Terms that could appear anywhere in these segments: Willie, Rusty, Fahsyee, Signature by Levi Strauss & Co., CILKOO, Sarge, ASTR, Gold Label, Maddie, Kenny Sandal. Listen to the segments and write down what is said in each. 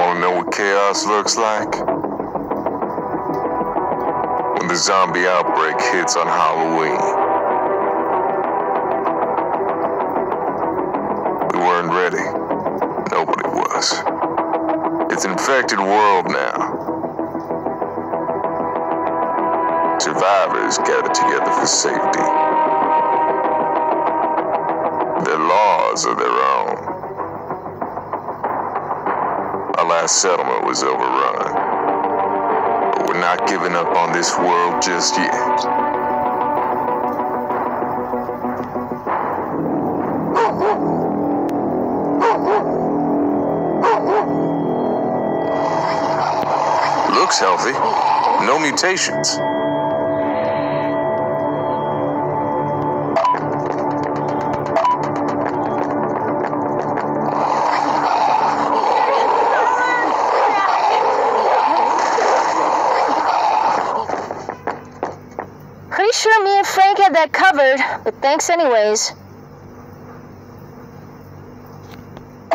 Wanna know what chaos looks like? When the zombie outbreak hits on Halloween. We weren't ready. Nobody was. It's an infected world now. Survivors gather together for safety. Their laws are their own. Last settlement was overrun, but we're not giving up on this world just yet. Looks healthy, no mutations. Sure, me and Frank had that covered, but thanks anyways.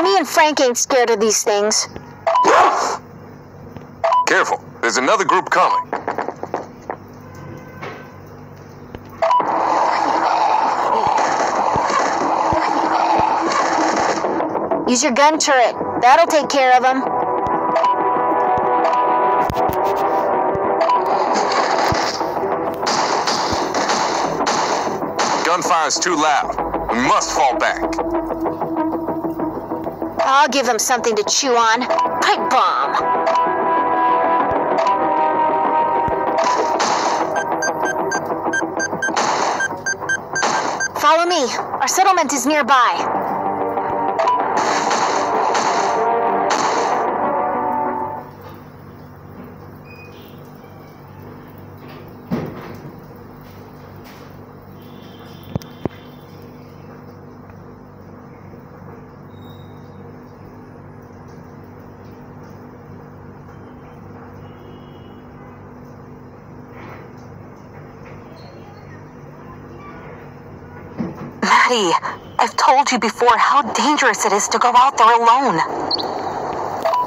Me and Frank ain't scared of these things. Careful, there's another group coming. Use your gun turret. That'll take care of them. Gunfire's too loud. We must fall back. I'll give them something to chew on. Pipe bomb. Follow me. Our settlement is nearby. Maddie, I've told you before how dangerous it is to go out there alone.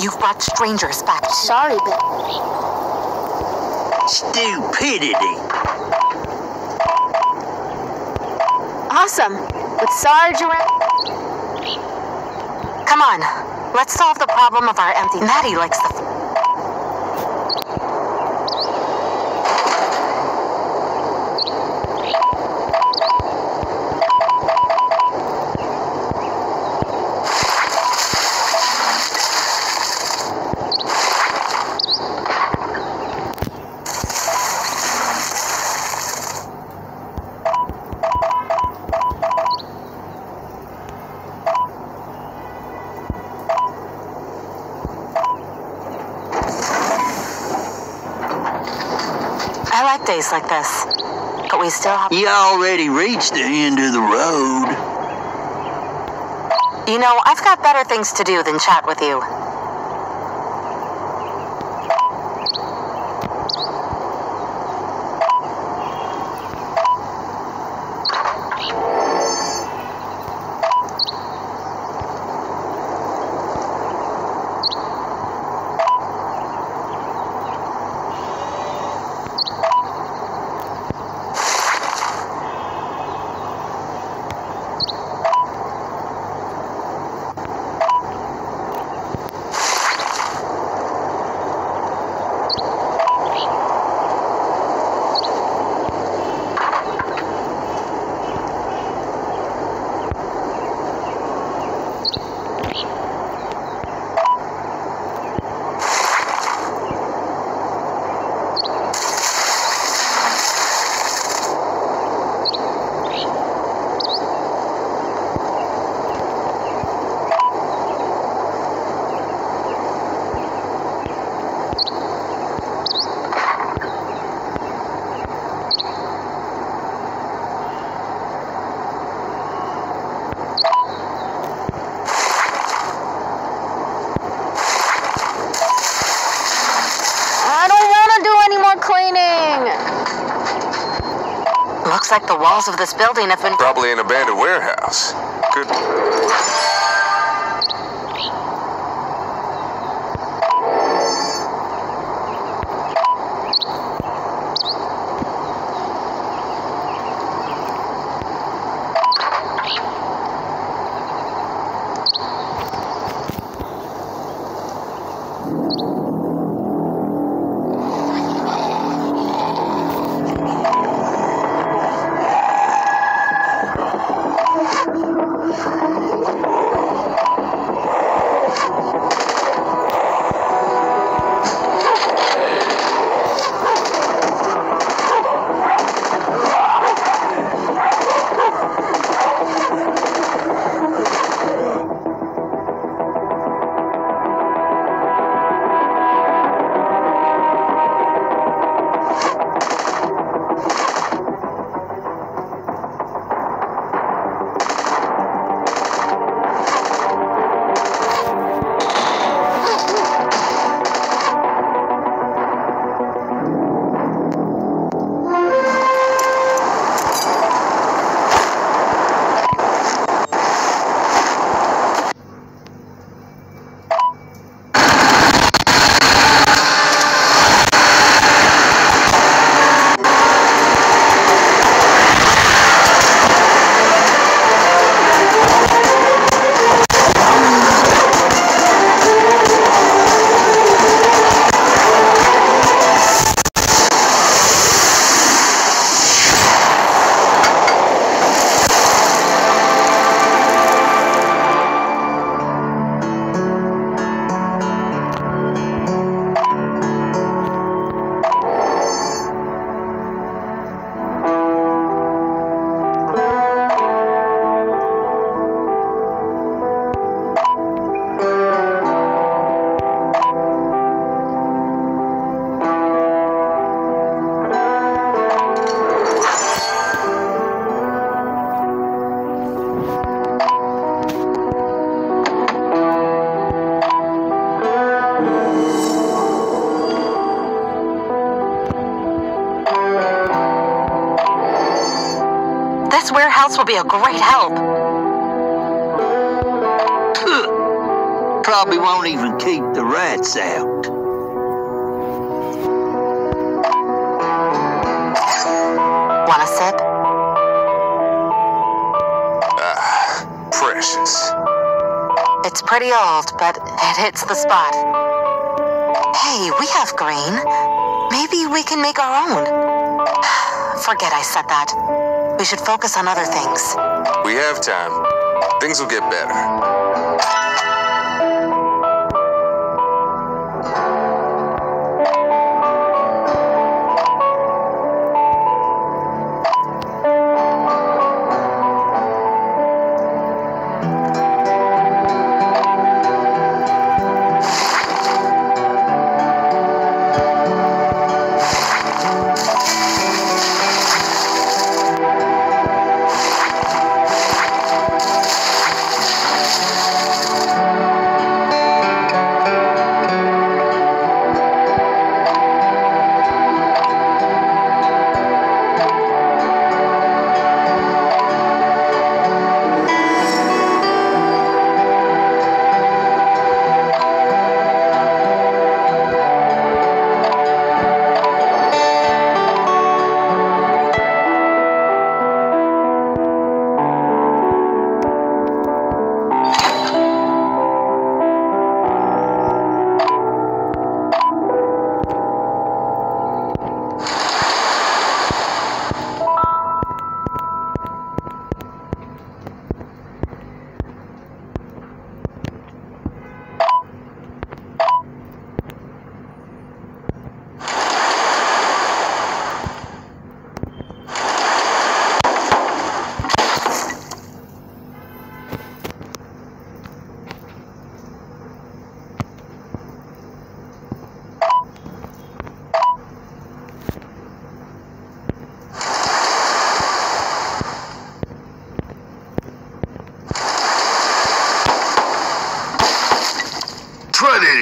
You've brought strangers back. Sorry, but... stupidity. Awesome. With Sarge around... Come on. Let's solve the problem of our empty... Maddie likes the... days like this, but we still have... You already reached the end of the road. You know, I've got better things to do than chat with you. Looks like the walls of this building have been... Probably an abandoned warehouse. Good. This warehouse will be a great help. Probably won't even keep the rats out. Want a sip? Precious. It's pretty old, but it hits the spot. Hey, we have green. Maybe we can make our own. Forget I said that. We should focus on other things. We have time. Things will get better.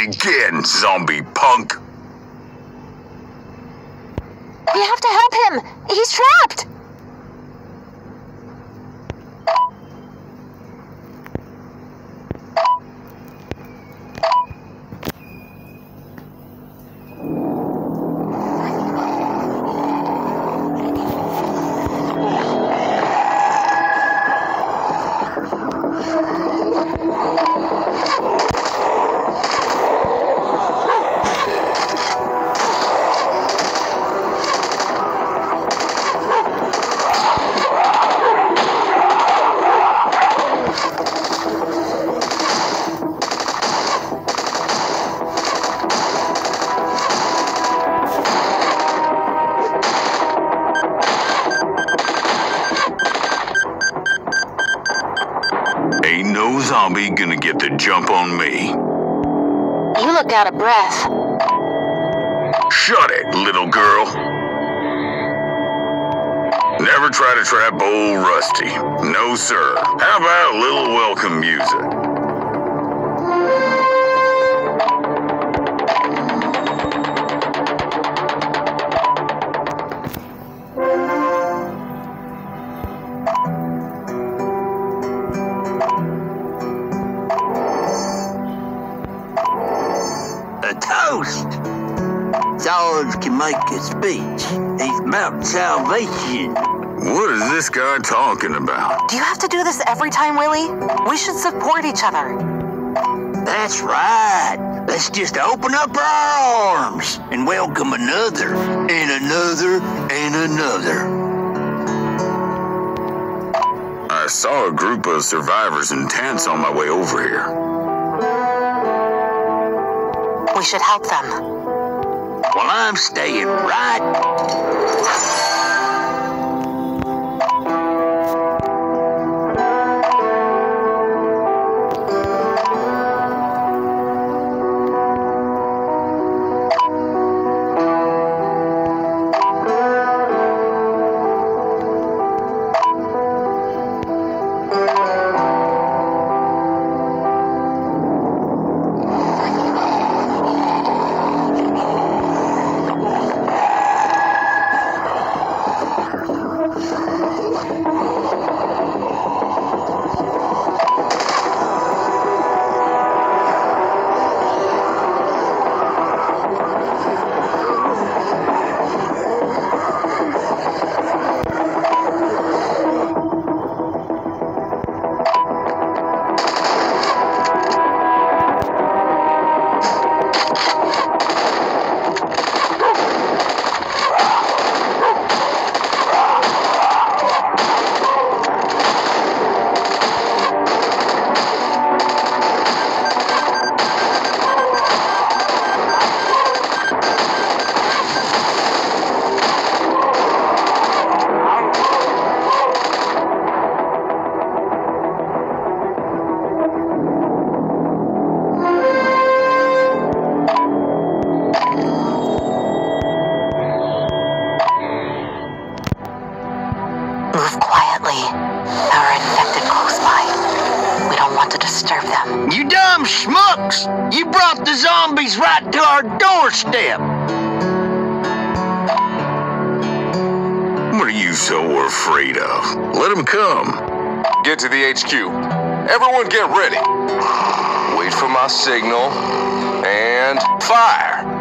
Again, zombie punk. We have to help him. He's trapped. Zombie gonna get the jump on me. You look out of breath. Shut it, little girl. Never try to trap old Rusty. No, sir. How about a little welcome music? Sarge can make a speech. He's about salvation. What is this guy talking about? Do you have to do this every time, Willie? We should support each other. That's right. Let's just open up our arms and welcome another, and another, and another. I saw a group of survivors in tents on my way over here. We should help them. Well, I'm staying right. Move quietly. There are infected close by. We don't want to disturb them. You dumb schmucks! You brought the zombies right to our doorstep! What are you so afraid of? Let them come. Get to the HQ. Everyone get ready. Wait for my signal. And fire!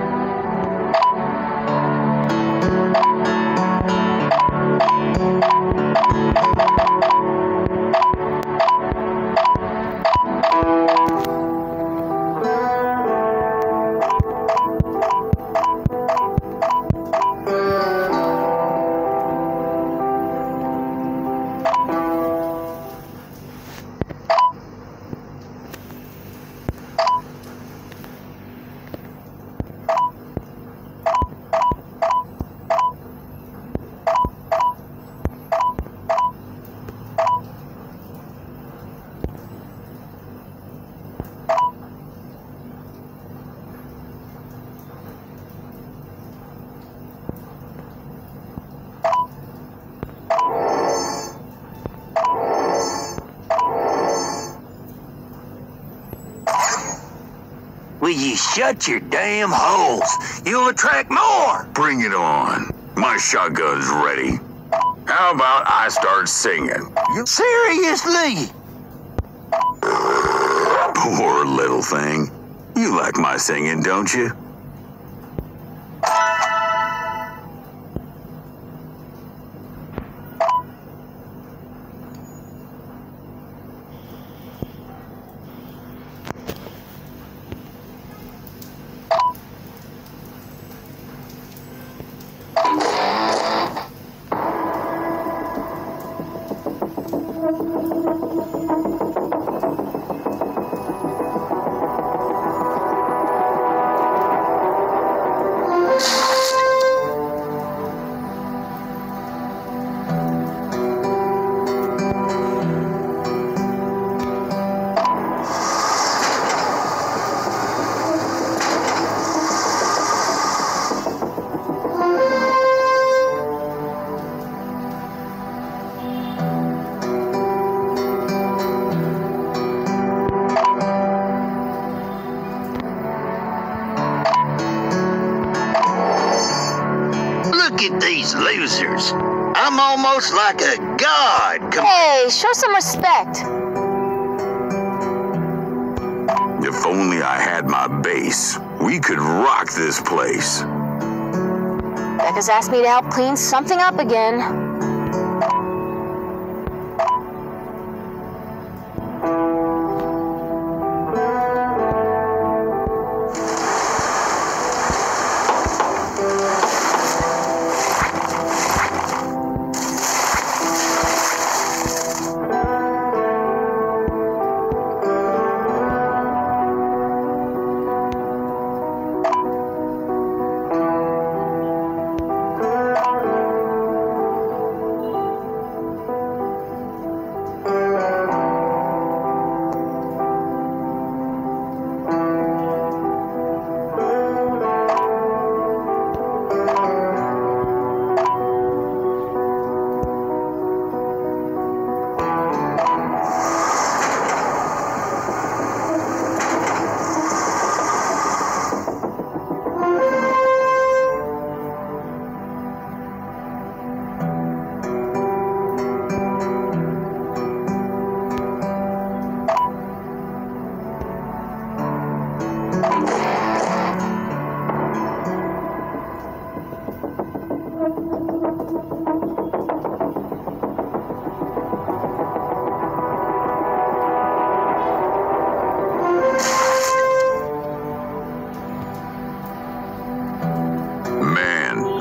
Will you shut your damn holes? You'll attract more! Bring it on. My shotgun's ready. How about I start singing? Seriously? Poor little thing. You like my singing, don't you? Losers. I'm almost like a god. Hey, show some respect. If only I had my bass, we could rock this place. Becca's asked me to help clean something up again.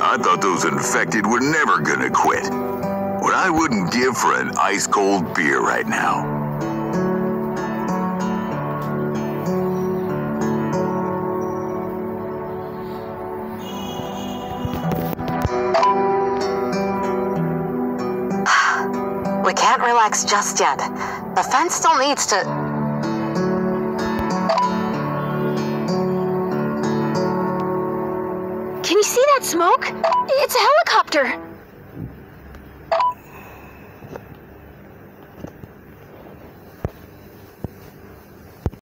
I thought those infected were never gonna quit. What I wouldn't give for an ice-cold beer right now. We can't relax just yet. The fence still needs to... Smoke? It's a helicopter!